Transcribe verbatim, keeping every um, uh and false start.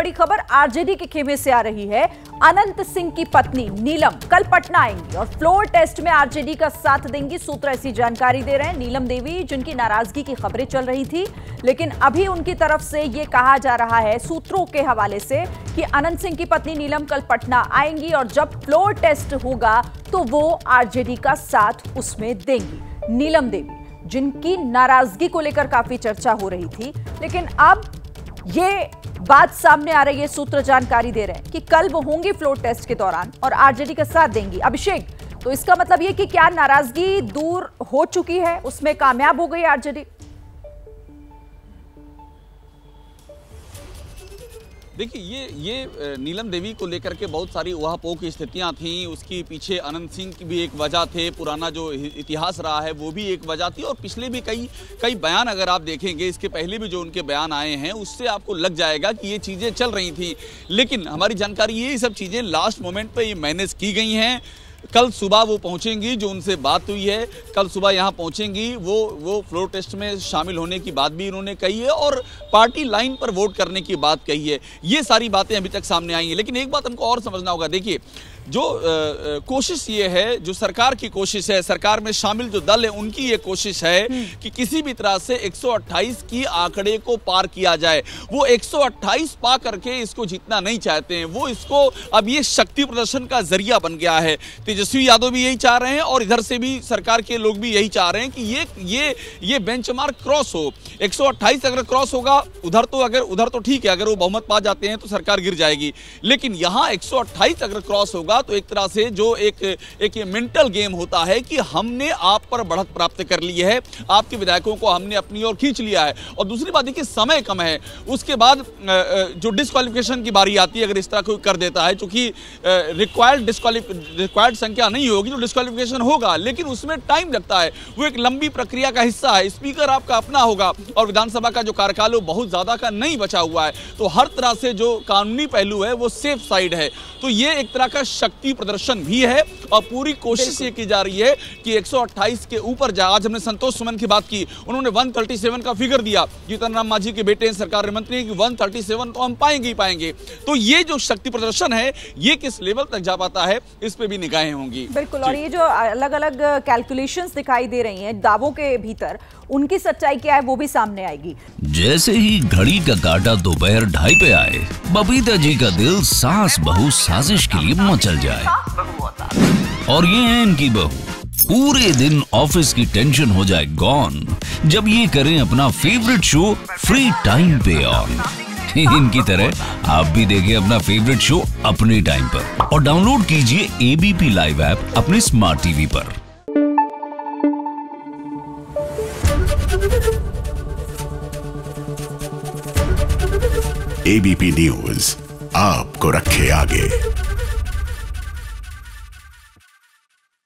बड़ी खबर आरजेडी के खेमे से आ रही है। अनंत सिंह की पत्नी नीलम कल पटना आएंगी और फ्लोर टेस्ट में आरजेडी का साथ देंगी। सूत्र ऐसी जानकारी दे रहे हैं। नीलम देवी जिनकी नाराजगी की खबरें चल रही थी, लेकिन अभी उनकी तरफ से ये कहा जा रहा है सूत्रों के हवाले से कि अनंत सिंह की पत्नी नीलम कल पटना आएंगी और जब फ्लोर टेस्ट होगा तो वो आरजेडी का साथ उसमें देंगी। नीलम देवी जिनकी नाराजगी को लेकर काफी चर्चा हो रही थी, लेकिन अब ये बात सामने आ रही है, सूत्र जानकारी दे रहे हैं कि कल वो होंगी फ्लोर टेस्ट के दौरान और आरजेडी का साथ देंगी। अभिषेक, तो इसका मतलब ये कि क्या नाराजगी दूर हो चुकी है, उसमें कामयाब हो गई आरजेडी? देखिए, ये ये नीलम देवी को लेकर के बहुत सारी उहापोह की स्थितियां थीं, उसके पीछे अनंत सिंह की भी एक वजह थे, पुराना जो इतिहास रहा है वो भी एक वजह थी, और पिछले भी कई कई बयान अगर आप देखेंगे, इसके पहले भी जो उनके बयान आए हैं उससे आपको लग जाएगा कि ये चीज़ें चल रही थी। लेकिन हमारी जानकारी ये सब चीज़ें लास्ट मोमेंट पर ये मैनेज की गई हैं। कल सुबह वो पहुंचेंगी, जो उनसे बात हुई है, कल सुबह यहाँ पहुंचेंगी, वो वो फ्लोर टेस्ट में शामिल होने की बात भी उन्होंने कही है और पार्टी लाइन पर वोट करने की बात कही है। ये सारी बातें अभी तक सामने आई हैं। लेकिन एक बात हमको और समझना होगा। देखिए, जो आ, कोशिश ये है, जो सरकार की कोशिश है, सरकार में शामिल जो दल है उनकी ये कोशिश है कि किसी भी तरह से एक सौ अट्ठाईस की आंकड़े को पार किया जाए। वो एक सौ अट्ठाईस पा करके इसको जीतना नहीं चाहते हैं, वो इसको अब ये शक्ति प्रदर्शन का जरिया बन गया है। तेजस्वी यादव भी यही चाह रहे हैं और इधर से भी सरकार के लोग भी यही चाह रहे हैं कि ये ये ये बेंचमार्क क्रॉस हो। एक सौ अट्ठाईस अगर क्रॉस होगा उधर तो अगर उधर तो ठीक है, अगर वो बहुमत पा जाते हैं तो सरकार गिर जाएगी, लेकिन यहाँ एक सौ अट्ठाईस अगर क्रॉस होगा तो एक तरह से जो एक एक मेंटल गेम होता है कि हमने आप पर बढ़त प्राप्त कर ली है, आपके विधायकों को हमने अपनी ओर खींच लिया है। और दूसरी बात देखिए, समय कम है। उसके बाद जो डिस्क्वालिफिकेशन की बारी आती है, अगर इस तरह कोई कर देता है, चूंकि रिक्वायर्ड रिक्वायर्ड संख्या नहीं होगी तो डिस्क्वालिफिकेशन होगा, लेकिन उसमें टाइम लगता है, वो एक लंबी प्रक्रिया का हिस्सा है। स्पीकर आपका अपना होगा और विधानसभा का जो कार्यकाल हो बहुत ज्यादा का नहीं बचा हुआ है, तो हर तरह से जो कानूनी पहलू है वो सेफ साइड है। तो यह एक तरह का शक्ति प्रदर्शन भी है और पूरी कोशिश ये की जा रही है कि एक सौ अट्ठाईस के ऊपर जाए। आज हमने संतोष सुमन की बात की, उन्होंने एक सौ सैंतीस का फिगर दिया, जीतन राम मांझी के बेटे सरकार मंत्री, कि एक सौ सैंतीस को हम पाएंगे ही पाएंगे। तो ये जो शक्ति प्रदर्शन है ये किस लेवल तक जा पाता है, इस पे भी निगाहें होंगी। बिल्कुल, और ये जो अलग अलग कैलकुलेशंस दिखाई दे रही हैं दावों के भीतर, उनकी सच्चाई क्या है वो भी सामने आएगी। जैसे ही घड़ी का काटा दोपहर ढाई पे आए, बबीता जी का दिल सास बहू साजिश के लिए मचल जाए। और ये है इनकी बहू, पूरे दिन ऑफिस की टेंशन हो जाए गॉन जब ये करें अपना फेवरेट शो फ्री टाइम पे ऑन। इनकी तरह आप भी देखें अपना फेवरेट शो अपने टाइम पर और डाउनलोड कीजिए एबीपी लाइव ऐप अपने स्मार्ट टीवी पर। एबीपी न्यूज़ आपको रखे आगे।